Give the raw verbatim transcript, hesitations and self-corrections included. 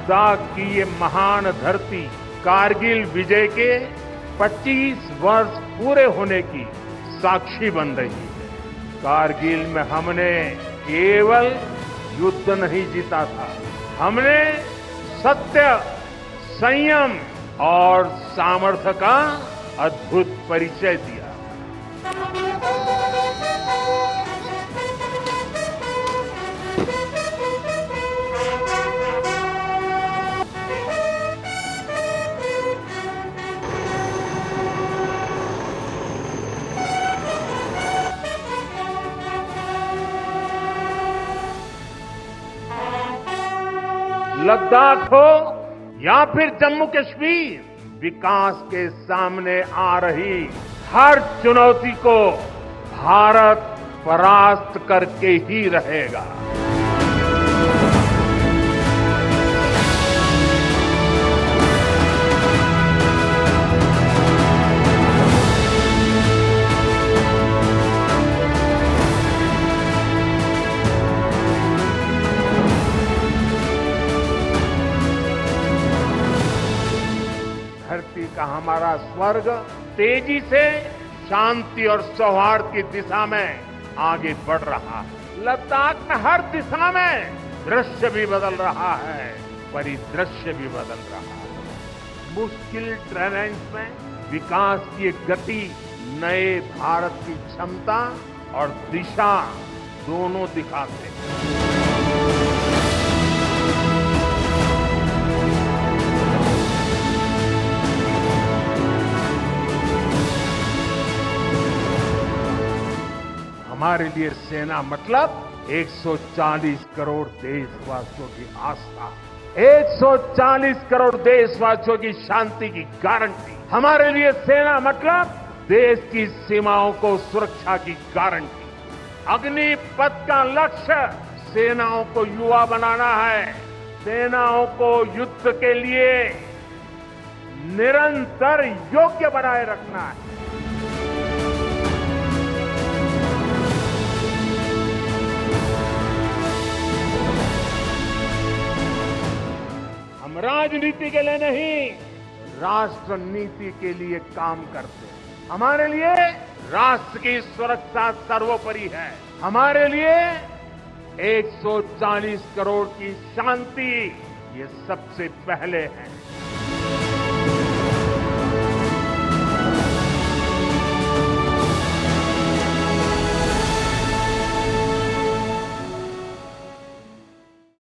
लद्दाख की ये महान धरती कारगिल विजय के पच्चीस वर्ष पूरे होने की साक्षी बन रही है। कारगिल में हमने केवल युद्ध नहीं जीता था, हमने सत्य, संयम और सामर्थ्य का अद्भुत परिचय दिया। लद्दाख हो या फिर जम्मू कश्मीर, विकास के सामने आ रही हर चुनौती को भारत परास्त करके ही रहेगा। का हमारा स्वर्ग तेजी से शांति और सौहार्द की दिशा में आगे बढ़ रहा है। लद्दाख में हर दिशा में दृश्य भी बदल रहा है, परिदृश्य भी बदल रहा है। मुश्किल ट्रेरेंस में विकास की गति नए भारत की क्षमता और दिशा दोनों दिखाते हैं। हमारे लिए सेना मतलब एक सौ चालीस करोड़ देशवासियों की आस्था, एक सौ चालीस करोड़ देशवासियों की शांति की गारंटी। हमारे लिए सेना मतलब देश की सीमाओं को सुरक्षा की गारंटी। अग्निपथ का लक्ष्य सेनाओं को युवा बनाना है, सेनाओं को युद्ध के लिए निरंतर योग्य बनाए रखना है। राजनीति के लिए नहीं, राष्ट्र नीति के लिए काम करते हैं। हमारे लिए राष्ट्र की सुरक्षा सर्वोपरि है। हमारे लिए एक सौ चालीस करोड़ की शांति ये सबसे पहले है।